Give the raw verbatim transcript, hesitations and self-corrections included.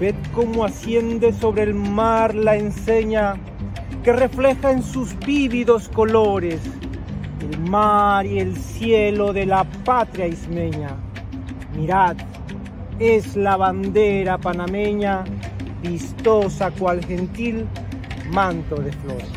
Ved cómo asciende sobre el mar la enseña que refleja en sus vívidos colores el mar y el cielo de la patria ismeña. Mirad, es la bandera panameña, vistosa cual gentil manto de flores.